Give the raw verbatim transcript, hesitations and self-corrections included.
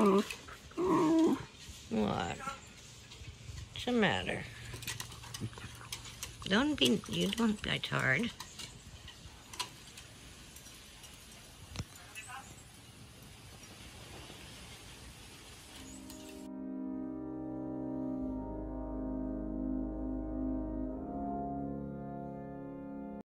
What? What's the matter? Don't be, you don't be tired.